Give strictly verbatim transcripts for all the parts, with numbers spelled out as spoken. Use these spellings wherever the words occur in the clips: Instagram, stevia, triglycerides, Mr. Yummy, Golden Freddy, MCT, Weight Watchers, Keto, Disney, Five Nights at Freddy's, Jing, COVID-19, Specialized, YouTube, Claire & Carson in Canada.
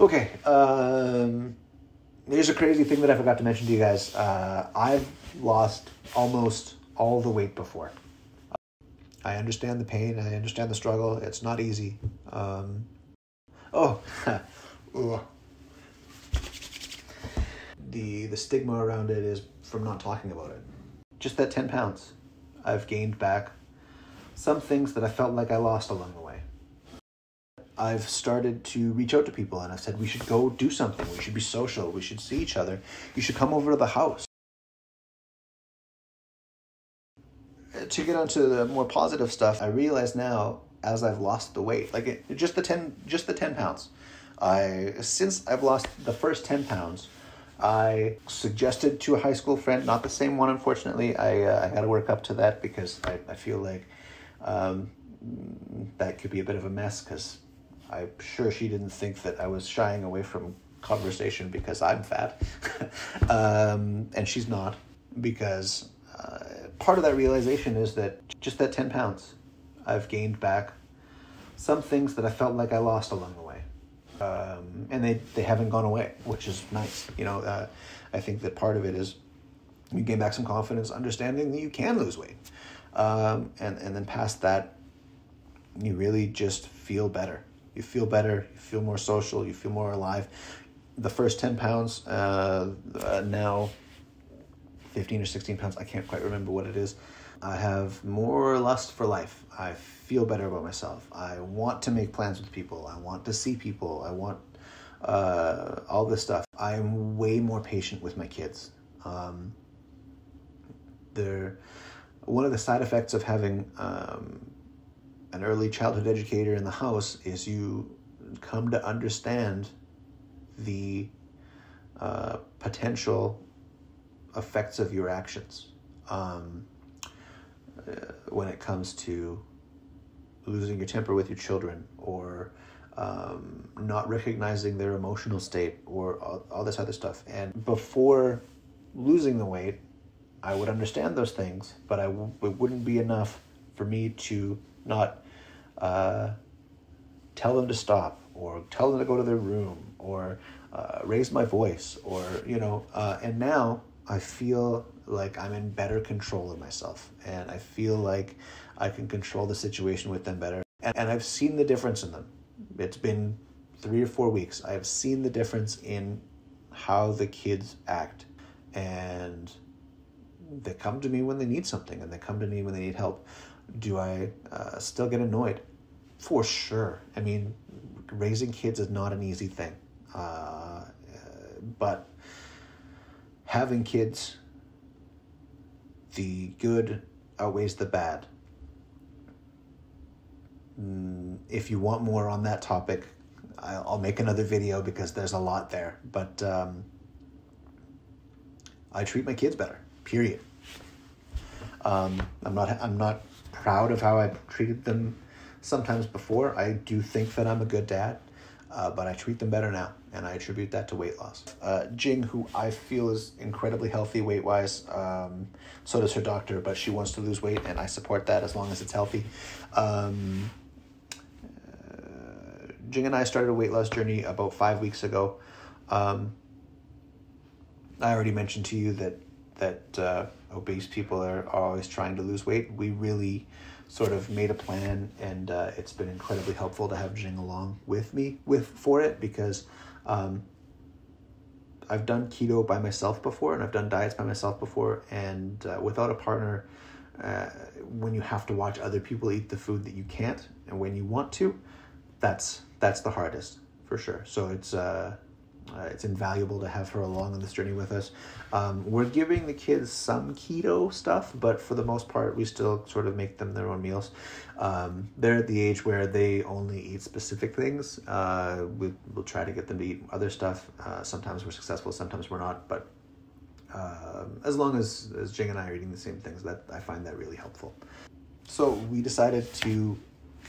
Okay, um, here's a crazy thing that I forgot to mention to you guys. Uh, I've lost almost all the weight before. I understand the pain. I understand the struggle. It's not easy. Um, oh, the the stigma around it is from not talking about it. Just that ten pounds, I've gained back some things that I felt like I lost along the way. I've started to reach out to people and I've said, we should go do something. We should be social. We should see each other. You should come over to the house. To get onto the more positive stuff, I realize now, as I've lost the weight, like it, just the ten, just the ten pounds. I since I've lost the first ten pounds, I suggested to a high school friend, not the same one, unfortunately. I uh, I got to work up to that because I I feel like um, that could be a bit of a mess because I'm sure she didn't think that I was shying away from conversation because I'm fat, um, and she's not because. Uh, part of that realization is that just that ten pounds, I've gained back some things that I felt like I lost along the way. Um, and they, they haven't gone away, which is nice. You know, uh, I think that part of it is you gain back some confidence, understanding that you can lose weight. Um, and, and then past that, you really just feel better. You feel better, you feel more social, you feel more alive. The first ten pounds uh, uh, now... fifteen or sixteen pounds, I can't quite remember what it is. I have more lust for life. I feel better about myself. I want to make plans with people. I want to see people. I want uh, all this stuff. I'm way more patient with my kids. Um, they're, one of the side effects of having um, an early childhood educator in the house is you come to understand the uh, potential effects of your actions um, uh, when it comes to losing your temper with your children or um, not recognizing their emotional state or all, all this other stuff. And before losing the weight, I would understand those things, but I w it wouldn't be enough for me to not uh, tell them to stop or tell them to go to their room or uh, raise my voice or, you know, uh, and now I feel like I'm in better control of myself and I feel like I can control the situation with them better. And, and I've seen the difference in them. It's been three or four weeks. I've seen the difference in how the kids act, and they come to me when they need something and they come to me when they need help. Do I uh, still get annoyed? For sure. I mean, raising kids is not an easy thing, uh, but having kids, the good outweighs the bad. If you want more on that topic, I'll make another video because there's a lot there. But um, I treat my kids better, period. Um, I'm not, I'm not proud of how I treated them sometimes before. I do think that I'm a good dad. Uh, but I treat them better now, and I attribute that to weight loss. Uh, Jing, who I feel is incredibly healthy weight-wise, um, so does her doctor, but she wants to lose weight, and I support that as long as it's healthy. Um, uh, Jing and I started a weight loss journey about five weeks ago. Um, I already mentioned to you that, that uh, obese people are, are always trying to lose weight. We really... sort of made a plan, and uh, it's been incredibly helpful to have Jing along with me with for it because um, I've done keto by myself before, and I've done diets by myself before, and uh, without a partner, uh, when you have to watch other people eat the food that you can't and when you want to, that's that's the hardest for sure. So it's uh, uh, it's invaluable to have her along on this journey with us. Um, we're giving the kids some keto stuff, but for the most part, we still sort of make them their own meals. Um, they're at the age where they only eat specific things. Uh, we, we'll try to get them to eat other stuff. Uh, sometimes we're successful, sometimes we're not, but uh, as long as, as Jing and I are eating the same things, that I find that really helpful. So we decided to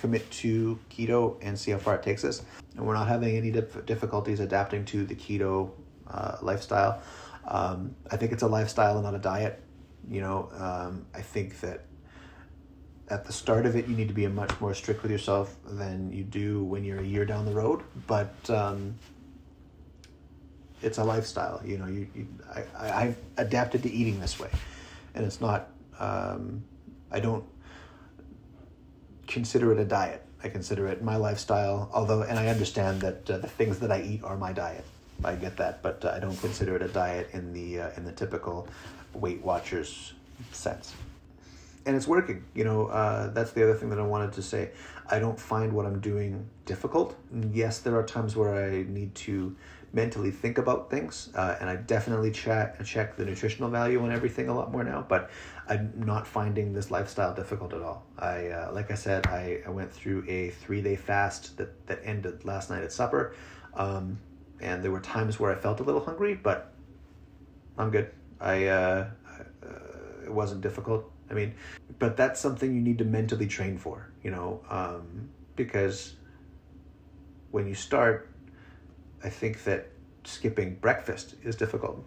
commit to keto and see how far it takes us. And we're not having any dif difficulties adapting to the keto uh, lifestyle. Um, I think it's a lifestyle and not a diet. You know, um, I think that at the start of it, you need to be much more strict with yourself than you do when you're a year down the road. But um, it's a lifestyle. You know, you, you I, I've adapted to eating this way, and it's not, um, I don't consider it a diet. I consider it my lifestyle, although, and I understand that uh, the things that I eat are my diet. I get that, but uh, I don't consider it a diet in the uh, in the typical Weight Watchers sense. And it's working. You know, uh, that's the other thing that I wanted to say. I don't find what I'm doing difficult. Yes, there are times where I need to mentally think about things, uh, and I definitely check check the nutritional value and everything a lot more now, but I'm not finding this lifestyle difficult at all. I uh, like I said, I, I went through a three-day fast that, that ended last night at supper, um, and there were times where I felt a little hungry, but I'm good. I uh, uh, it wasn't difficult. I mean, but that's something you need to mentally train for, you know, um, because when you start, I think that skipping breakfast is difficult.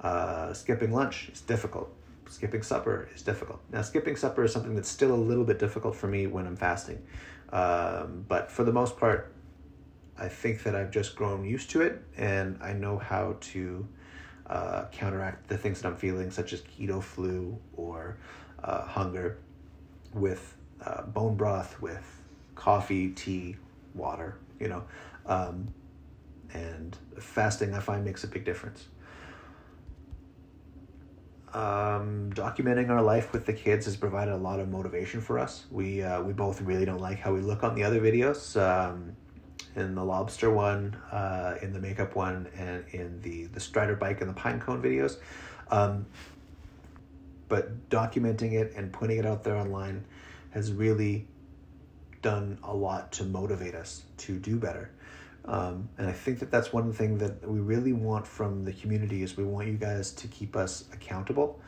Uh, skipping lunch is difficult. Skipping supper is difficult. Now, skipping supper is something that's still a little bit difficult for me when I'm fasting. Um, but for the most part, I think that I've just grown used to it, and I know how to uh, counteract the things that I'm feeling, such as keto flu or uh, hunger, with uh, bone broth, with coffee, tea, water, you know. Um, and fasting, I find, makes a big difference. Um, documenting our life with the kids has provided a lot of motivation for us. We uh, we both really don't like how we look on the other videos, um, in the lobster one, uh, in the makeup one, and in the, the Strider bike and the pine cone videos. Um, but documenting it and putting it out there online has really done a lot to motivate us to do better. Um, and I think that that's one thing that we really want from the community, is we want you guys to keep us accountable.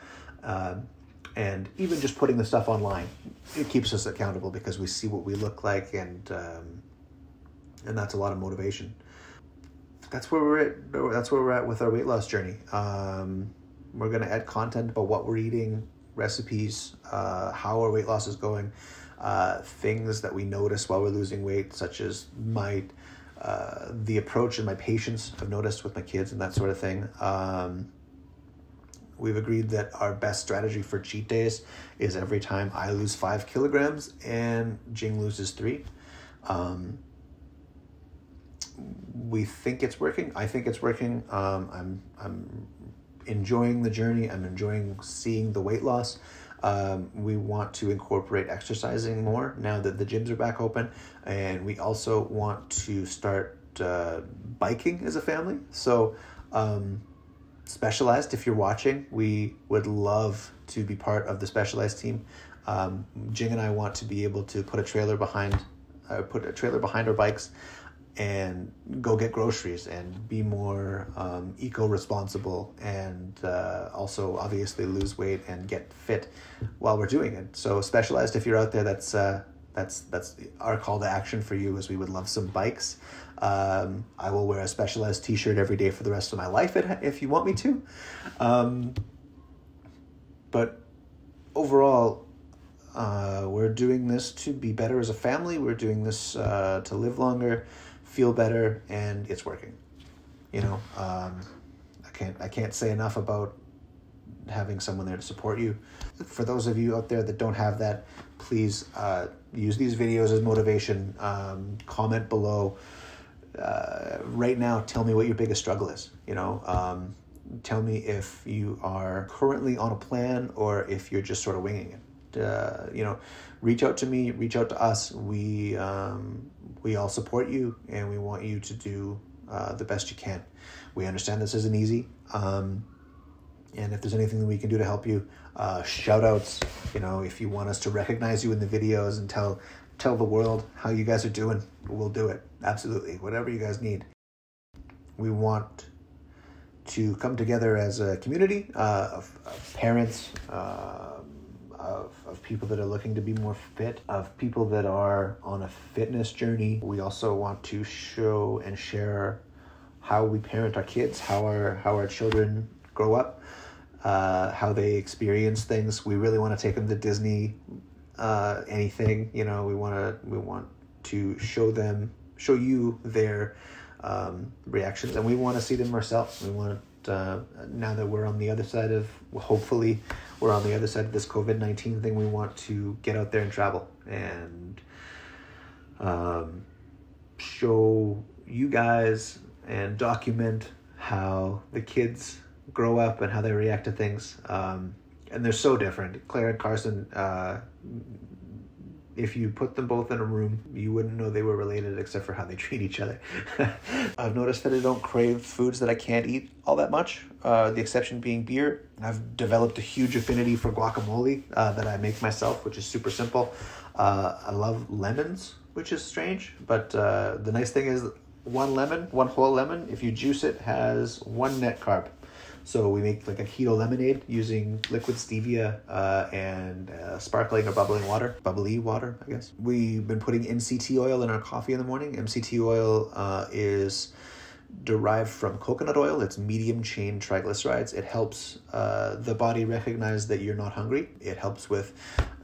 Um, and even just putting the stuff online, it keeps us accountable because we see what we look like, and um, and that's a lot of motivation. That's where we're at, that's where we're at with our weight loss journey. Um, we're going to add content about what we're eating, recipes, uh, how our weight loss is going, uh, things that we notice while we're losing weight, such as my... Uh, the approach and my patience I've noticed with my kids and that sort of thing. Um, we've agreed that our best strategy for cheat days is every time I lose five kilograms and Jing loses three. Um, we think it's working. I think it's working. Um, I'm I'm enjoying the journey. I'm enjoying seeing the weight loss. Um, we want to incorporate exercising more now that the gyms are back open, and we also want to start uh, biking as a family. So um, Specialized, if you're watching, we would love to be part of the Specialized team. Um, Jing and I want to be able to put a trailer behind, uh, put a trailer behind our bikes and go get groceries and be more um, eco-responsible, and uh, also obviously lose weight and get fit while we're doing it. So Specialized, if you're out there, that's uh, that's that's our call to action for you, is we would love some bikes. Um, I will wear a Specialized t-shirt every day for the rest of my life if you want me to. Um, but overall, uh, we're doing this to be better as a family. We're doing this uh, to live longer, feel better, and it's working. You know, um, I can't I can't say enough about having someone there to support you. For those of you out there that don't have that, please uh, use these videos as motivation. Um, comment below uh, right now. Tell me what your biggest struggle is. You know, um, tell me if you are currently on a plan or if you're just sort of winging it. Uh, you know, reach out to me, reach out to us. We, um, we all support you, and we want you to do, uh, the best you can. We understand this isn't easy. Um, and if there's anything that we can do to help you, uh, shout outs, you know, if you want us to recognize you in the videos and tell, tell the world how you guys are doing, we'll do it. Absolutely. Whatever you guys need. We want to come together as a community, uh, of, of parents, uh, Of, of people that are looking to be more fit, of people that are on a fitness journey. We also want to show and share how we parent our kids, how our, how our children grow up, uh, how they experience things. We really want to take them to Disney, uh, anything, you know, we want to, we want to show them, show you their um, reactions, and we want to see them ourselves. We want to, uh, now that we're on the other side of, hopefully we're on the other side of this COVID nineteen thing, we want to get out there and travel and um, show you guys and document how the kids grow up and how they react to things. Um, and they're so different. Claire and Carson, uh, if you put them both in a room, you wouldn't know they were related except for how they treat each other. I've noticed that I don't crave foods that I can't eat all that much, uh, the exception being beer. I've developed a huge affinity for guacamole uh, that I make myself, which is super simple. Uh, I love lemons, which is strange, but uh, the nice thing is one lemon, one whole lemon, if you juice it, has one net carb. So we make like a keto lemonade using liquid stevia uh, and uh, sparkling or bubbling water, bubbly water, I guess. We've been putting M C T oil in our coffee in the morning. M C T oil uh, is derived from coconut oil. It's medium chain triglycerides. It helps uh, the body recognize that you're not hungry. It helps with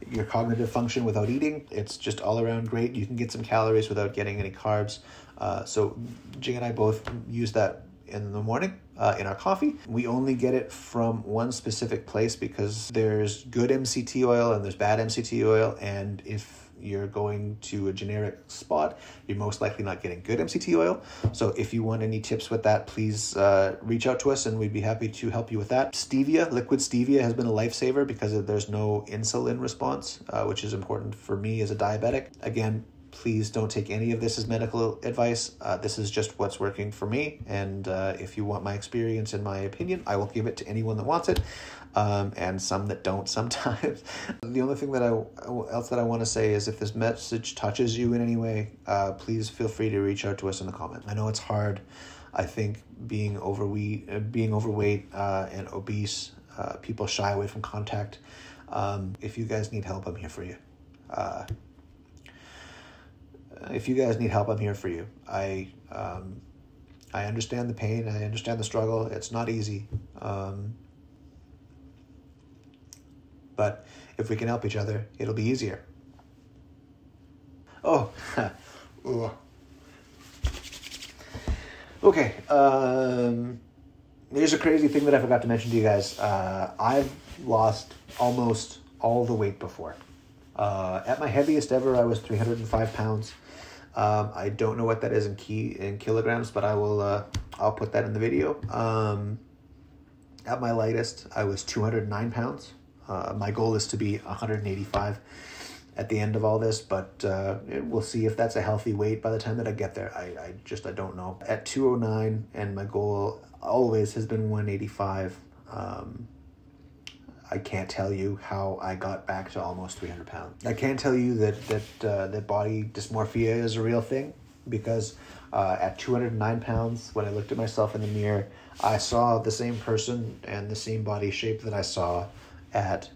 your cognitive function without eating. It's just all around great. You can get some calories without getting any carbs. Uh, so Jing and I both use that in the morning uh, in our coffee. We only get it from one specific place because there's good M C T oil and there's bad M C T oil. And if you're going to a generic spot, you're most likely not getting good M C T oil. So if you want any tips with that, please uh, reach out to us and we'd be happy to help you with that. Stevia, liquid stevia, has been a lifesaver because there's no insulin response, uh, which is important for me as a diabetic. Again, please don't take any of this as medical advice. Uh, this is just what's working for me. And uh, if you want my experience and my opinion, I will give it to anyone that wants it, um, and some that don't sometimes. The only thing that I else that I want to say is if this message touches you in any way, uh, please feel free to reach out to us in the comments. I know it's hard. I think being overweight, being overweight uh, and obese, uh, people shy away from contact. Um, if you guys need help, I'm here for you. Uh, If you guys need help, I'm here for you. I um, I understand the pain. I understand the struggle. It's not easy. Um, but if we can help each other, it'll be easier. Oh. Okay. Um, here's a crazy thing that I forgot to mention to you guys. Uh, I've lost almost all the weight before. Uh, at my heaviest ever, I was three hundred five pounds. Um, I don't know what that is in key in kilograms, but I will, uh, I'll put that in the video. Um, at my lightest, I was two hundred nine pounds. Uh, my goal is to be one hundred eighty-five at the end of all this, but, uh, we'll see if that's a healthy weight by the time that I get there. I, I just, I don't know. At two oh nine, and my goal always has been one eighty-five. Um, I can't tell you how I got back to almost three hundred pounds. I can't tell you that that uh, that body dysmorphia is a real thing, because uh, at two hundred nine pounds, when I looked at myself in the mirror, I saw the same person and the same body shape that I saw at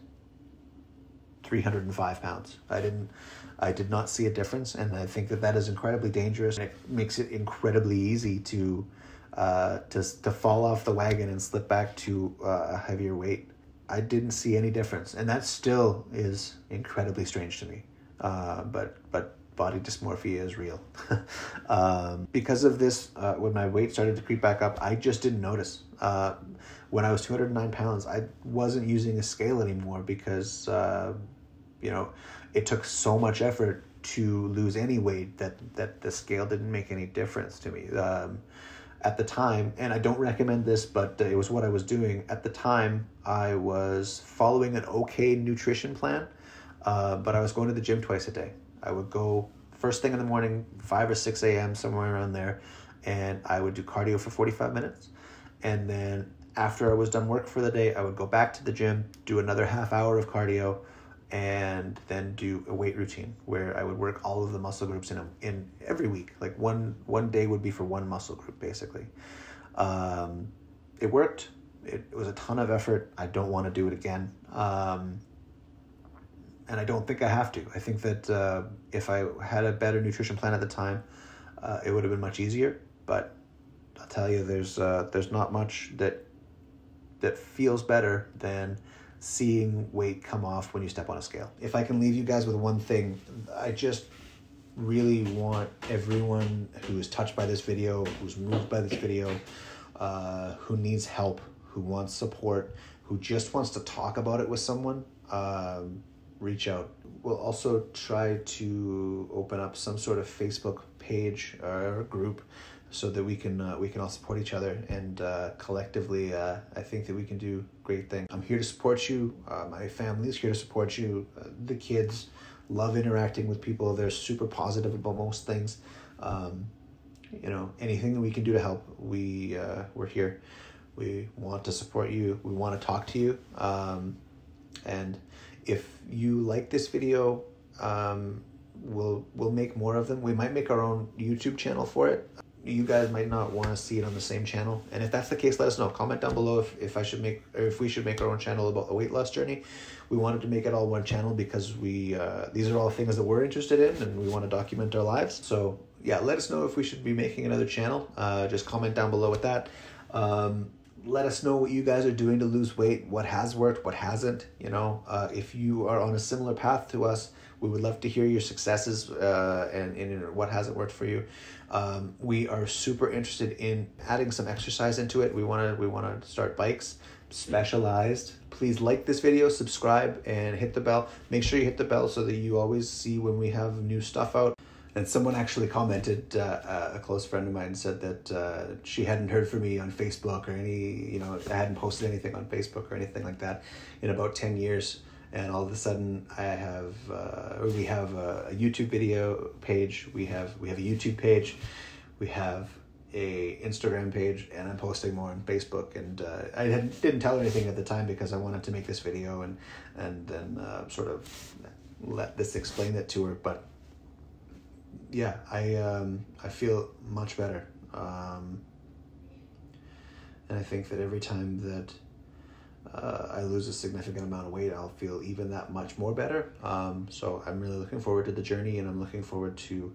three hundred five pounds. I didn't, I did not see a difference, and I think that that is incredibly dangerous. And it makes it incredibly easy to uh, to to fall off the wagon and slip back to uh, a heavier weight. I didn't see any difference, and that still is incredibly strange to me. Uh, but but body dysmorphia is real. um, because of this, uh, when my weight started to creep back up, I just didn't notice. Uh, when I was two hundred nine pounds, I wasn't using a scale anymore because uh, you know, it took so much effort to lose any weight that that the scale didn't make any difference to me. Um, At the time, and I don't recommend this, but it was what I was doing. At the time, I was following an okay nutrition plan, uh, but I was going to the gym twice a day. I would go first thing in the morning, five or six A M, somewhere around there, and I would do cardio for forty-five minutes. And then after I was done work for the day, I would go back to the gym, do another half hour of cardio, and then do a weight routine where I would work all of the muscle groups in a, in every week. Like one one day would be for one muscle group, basically. Um, it worked. It, it was a ton of effort. I don't want to do it again. Um, and I don't think I have to. I think that uh, if I had a better nutrition plan at the time, uh, it would have been much easier. But I'll tell you, there's uh, there's not much that that feels better than seeing weight come off when you step on a scale. If I can leave you guys with one thing, I just really want everyone who is touched by this video, who's moved by this video, uh, who needs help, who wants support, who just wants to talk about it with someone, um, reach out. We'll also try to open up some sort of Facebook page or group so that we can uh, we can all support each other, and uh, collectively uh, I think that we can do great things. I'm here to support you. Uh, my family's here to support you. Uh, the kids love interacting with people. They're super positive about most things. Um, you know, anything that we can do to help, we, uh, we're here. We want to support you. We want to talk to you. Um, and if you like this video, um, we'll, we'll make more of them. We might make our own YouTube channel for it. You guys might not want to see it on the same channel, and if that's the case, let us know. Comment down below if, if I should make, or if we should make our own channel about the weight loss journey. We wanted to make it all one channel because we uh, these are all things that we're interested in, and we want to document our lives. So yeah, let us know if we should be making another channel. Uh, just comment down below with that. Um, let us know what you guys are doing to lose weight, what has worked, what hasn't. You know, uh, if you are on a similar path to us, we would love to hear your successes uh, and, and what hasn't worked for you. Um, we are super interested in adding some exercise into it. We want to we want to start bikes, Specialized. Please like this video, subscribe, and hit the bell. Make sure you hit the bell so that you always see when we have new stuff out. And someone actually commented, uh, a close friend of mine said that uh, she hadn't heard from me on Facebook or any, you know, I hadn't posted anything on Facebook or anything like that in about ten years. And all of a sudden, I have, uh, we have a, a YouTube video page. We have, we have a YouTube page. We have a Instagram page, and I'm posting more on Facebook. And uh, I had, didn't tell her anything at the time because I wanted to make this video and, and then uh, sort of let this explain it to her. But yeah, I, um, I feel much better. Um, and I think that every time that Uh, I lose a significant amount of weight, I'll feel even that much more better. Um, so I'm really looking forward to the journey, and I'm looking forward to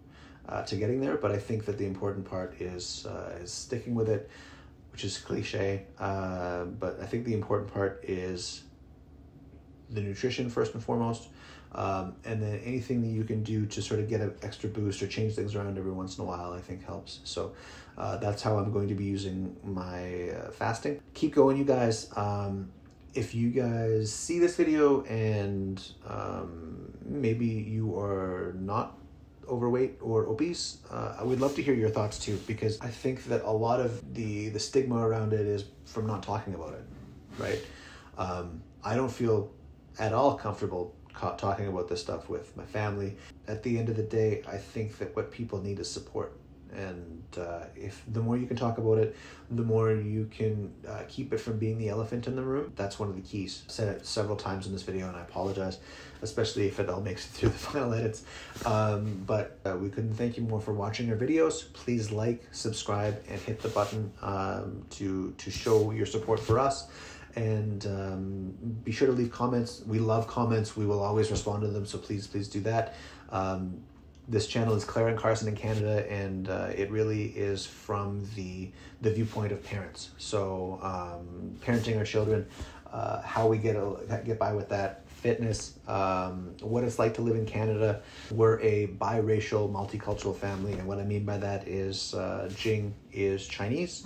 uh, to getting there. But I think that the important part is uh, is sticking with it, which is cliche. Uh, but I think the important part is the nutrition first and foremost, um, and then anything that you can do to sort of get an extra boost or change things around every once in a while, I think helps. So uh, that's how I'm going to be using my uh, fasting. Keep going, you guys. Um, If you guys see this video and um, maybe you are not overweight or obese, uh, I would love to hear your thoughts too, because I think that a lot of the, the stigma around it is from not talking about it, right? Um, I don't feel at all comfortable talking about this stuff with my family. At the end of the day, I think that what people need is support. And uh, if the more you can talk about it, the more you can uh, keep it from being the elephant in the room. That's one of the keys. I said it several times in this video, and I apologize, especially if it all makes it through the final edits. Um, but uh, we couldn't thank you more for watching our videos. Please like, subscribe, and hit the button um, to, to show your support for us. And um, be sure to leave comments. We love comments. We will always respond to them, so please, please do that. Um, This channel is Claire and Carson in Canada, and uh, it really is from the, the viewpoint of parents. So um, parenting our children, uh, how we get, a, get by with that, fitness, um, what it's like to live in Canada. We're a biracial, multicultural family, and what I mean by that is uh, Jing is Chinese.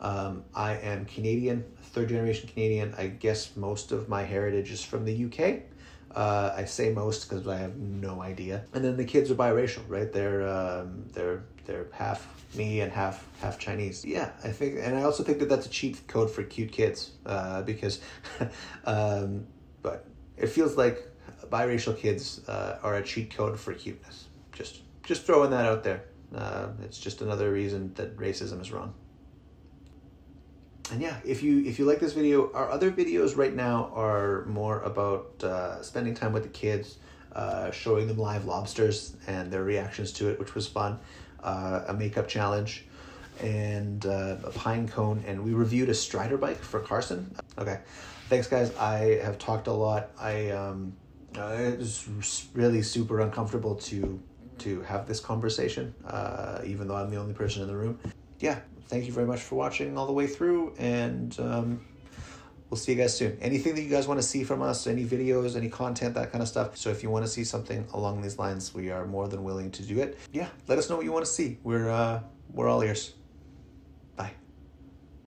Um, I am Canadian, third generation Canadian. I guess most of my heritage is from the U K. Uh, I say most because I have no idea. And then the kids are biracial, right? They're um, they're they're half me and half half Chinese. Yeah, I think, and I also think that that's a cheat code for cute kids, uh, because, um, but it feels like biracial kids uh, are a cheat code for cuteness. Just just throwing that out there. Uh, it's just another reason that racism is wrong. And yeah, if you if you like this video, our other videos right now are more about uh, spending time with the kids, uh, showing them live lobsters and their reactions to it, which was fun, uh, a makeup challenge, and uh, a pine cone, and we reviewed a Strider bike for Carson. Okay, thanks guys. I have talked a lot. I um, it was really super uncomfortable to to have this conversation, uh, even though I'm the only person in the room. Yeah. Thank you very much for watching all the way through, and um, We'll see you guys soon. Anything that you guys want to see from us, any videos, any content, that kind of stuff. So if you want to see something along these lines, we are more than willing to do it. Yeah, let us know what you want to see. We're, uh, we're all ears.